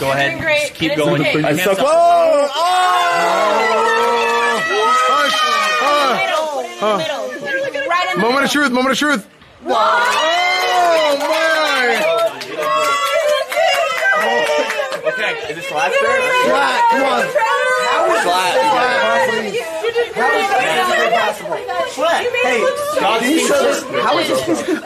Go ahead. Just keep going. Okay. I suck. Oh! Moment of truth. Moment of truth. Whoa! Oh my! Oh. Okay. Is this last turn? Flat. Come on. How is flat? How is that possible? Hey, how is this?